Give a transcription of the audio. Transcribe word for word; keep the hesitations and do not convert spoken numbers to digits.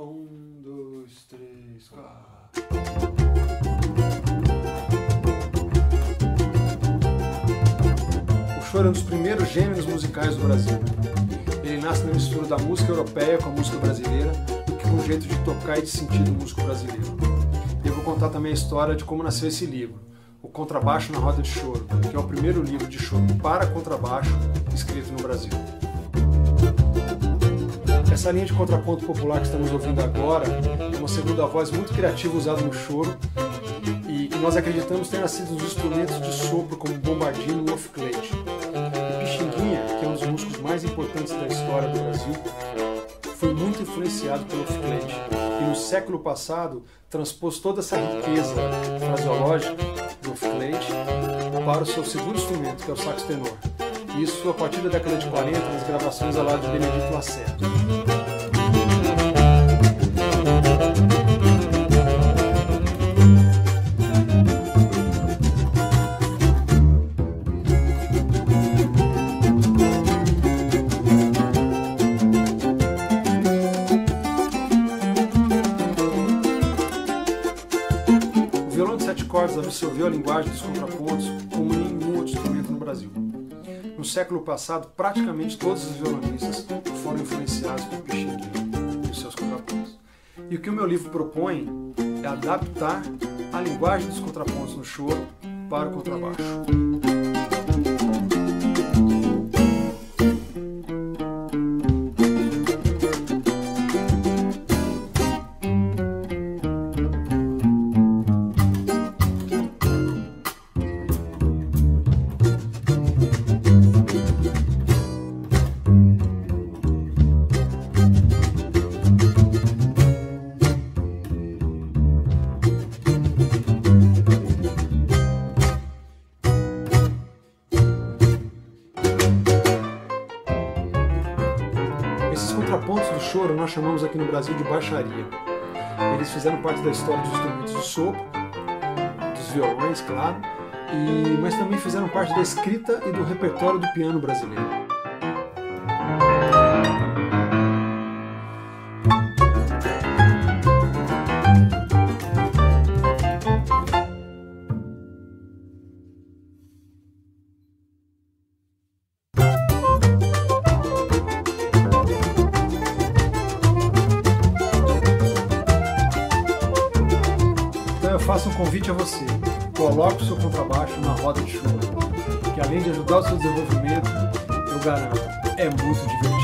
Um, dois, três, quatro. O choro é um dos primeiros gêneros musicais do Brasil. Ele nasce na mistura da música europeia com a música brasileira, com um jeito de tocar e de sentir do músico brasileiro. Eu vou contar também a história de como nasceu esse livro, O Contrabaixo na Roda de Choro, que é o primeiro livro de choro para contrabaixo escrito no Brasil. Essa linha de contraponto popular que estamos ouvindo agora é uma segunda voz muito criativa usada no choro e que nós acreditamos ter nascido dos instrumentos de sopro como bombardino e off-plate. E Pixinguinha, que é um dos músicos mais importantes da história do Brasil, foi muito influenciado pelo off-plate e no século passado transpôs toda essa riqueza fraseológica do off-plate para o seu segundo instrumento, que é o sax tenor. Isso a partir da década de quarenta, nas gravações ao lado de Benedito Lacerdo. O violão de sete cordas absorveu a linguagem dos contrapontos como nenhum outro instrumento no Brasil. No século passado, praticamente todos os violonistas foram influenciados por Pixinguinha e os seus contrapontos. E o que o meu livro propõe é adaptar a linguagem dos contrapontos no choro para o contrabaixo. Esses contrapontos do choro nós chamamos aqui no Brasil de baixaria. Eles fizeram parte da história dos instrumentos do sopro, dos violões, claro, e, mas também fizeram parte da escrita e do repertório do piano brasileiro. Faço um convite a você, coloque o seu contrabaixo na roda de choro, que além de ajudar o seu desenvolvimento, eu garanto, é muito divertido.